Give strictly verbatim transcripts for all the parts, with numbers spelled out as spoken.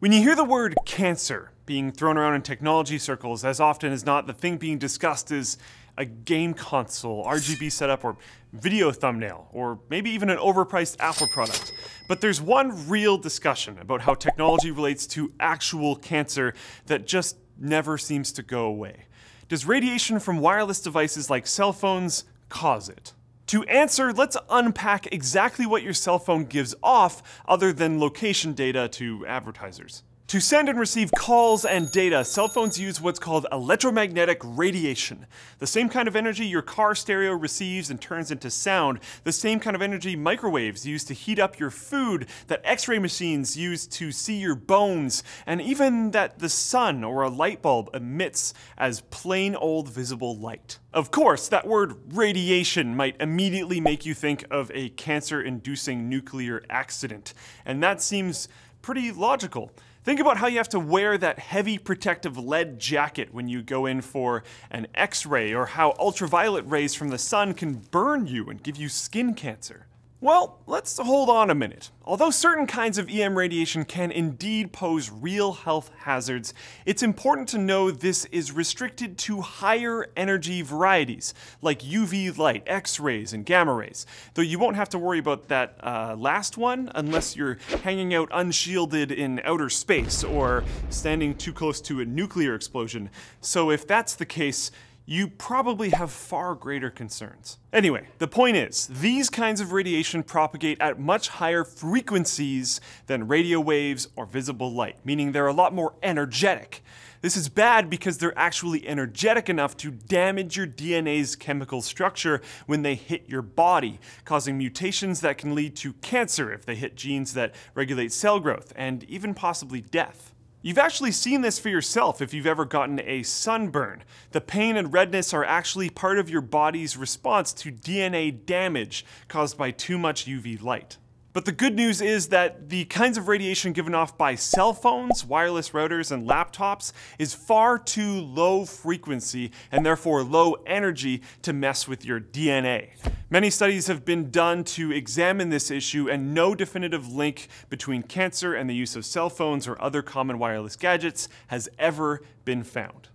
When you hear the word cancer being thrown around in technology circles, as often as not, the thing being discussed is a game console, R G B setup, or video thumbnail, or maybe even an overpriced Apple product. But there's one real discussion about how technology relates to actual cancer that just never seems to go away. Does radiation from wireless devices like cell phones cause it? To answer, let's unpack exactly what your cell phone gives off other than location data to advertisers. To send and receive calls and data, cell phones use what's called electromagnetic radiation. The same kind of energy your car stereo receives and turns into sound, the same kind of energy microwaves use to heat up your food, that x-ray machines use to see your bones, and even that the sun or a light bulb emits as plain old visible light. Of course, that word radiation might immediately make you think of a cancer-inducing nuclear accident, and that seems pretty logical. Think about how you have to wear that heavy protective lead jacket when you go in for an x-ray, or how ultraviolet rays from the sun can burn you and give you skin cancer. Well, let's hold on a minute. Although certain kinds of E M radiation can indeed pose real health hazards, it's important to know this is restricted to higher energy varieties, like U V light, x-rays, and gamma rays. Though you won't have to worry about that uh, last one unless you're hanging out unshielded in outer space or standing too close to a nuclear explosion. So if that's the case, you probably have far greater concerns. Anyway, the point is, these kinds of radiation propagate at much higher frequencies than radio waves or visible light, meaning they're a lot more energetic. This is bad because they're actually energetic enough to damage your D N A's chemical structure when they hit your body, causing mutations that can lead to cancer if they hit genes that regulate cell growth, and even possibly death. You've actually seen this for yourself if you've ever gotten a sunburn. The pain and redness are actually part of your body's response to D N A damage caused by too much U V light. But the good news is that the kinds of radiation given off by cell phones, wireless routers, and laptops is far too low frequency and therefore low energy to mess with your D N A. Many studies have been done to examine this issue, and no definitive link between cancer and the use of cell phones or other common wireless gadgets has ever been found.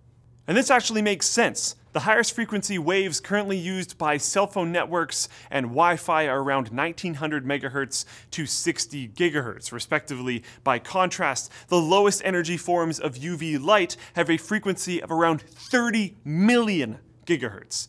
And this actually makes sense. The highest frequency waves currently used by cell phone networks and Wi-Fi are around nineteen hundred megahertz to sixty gigahertz, respectively. By contrast, the lowest energy forms of U V light have a frequency of around thirty million gigahertz.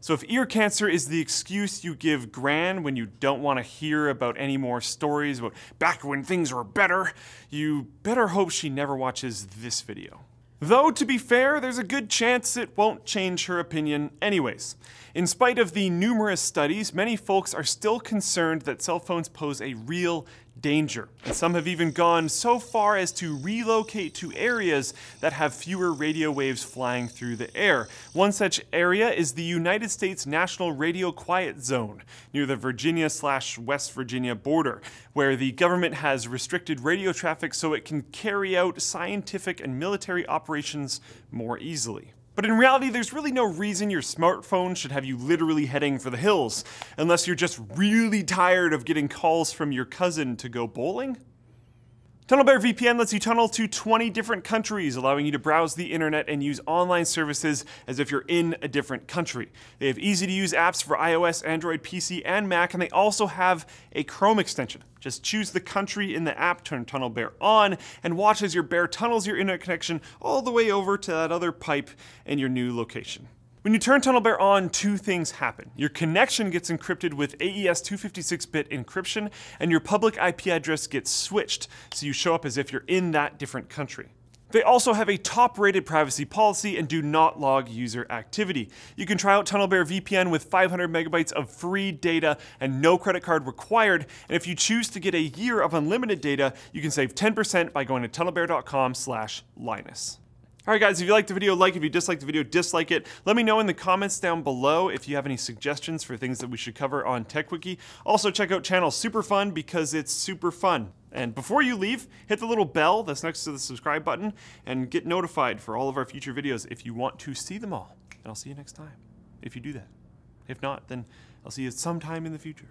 So if ear cancer is the excuse you give Gran when you don't want to hear about any more stories about back when things were better, you better hope she never watches this video. Though, to be fair, there's a good chance it won't change her opinion anyways. In spite of the numerous studies, many folks are still concerned that cell phones pose a real danger, and some have even gone so far as to relocate to areas that have fewer radio waves flying through the air. One such area is the United States National Radio Quiet Zone, near the Virginia slash West Virginia border, where the government has restricted radio traffic so it can carry out scientific and military operations more easily. But in reality, there's really no reason your smartphone should have you literally heading for the hills, unless you're just really tired of getting calls from your cousin to go bowling. TunnelBear V P N lets you tunnel to twenty different countries, allowing you to browse the internet and use online services as if you're in a different country. They have easy-to-use apps for iOS, Android, P C, and Mac, and they also have a Chrome extension. Just choose the country in the app, turn TunnelBear on, and watch as your bear tunnels your internet connection all the way over to that other pipe in your new location. When you turn TunnelBear on, two things happen. Your connection gets encrypted with A E S two fifty-six bit encryption, and your public I P address gets switched, so you show up as if you're in that different country. They also have a top-rated privacy policy and do not log user activity. You can try out TunnelBear V P N with five hundred megabytes of free data and no credit card required, and if you choose to get a year of unlimited data, you can save ten percent by going to tunnelbear dot com slash Linus. Alright guys, if you liked the video, like it. If you disliked the video, dislike it. Let me know in the comments down below if you have any suggestions for things that we should cover on TechWiki. Also check out channel Super Fun because it's super fun. And before you leave, hit the little bell that's next to the subscribe button and get notified for all of our future videos if you want to see them all. And I'll see you next time, if you do that. If not, then I'll see you sometime in the future.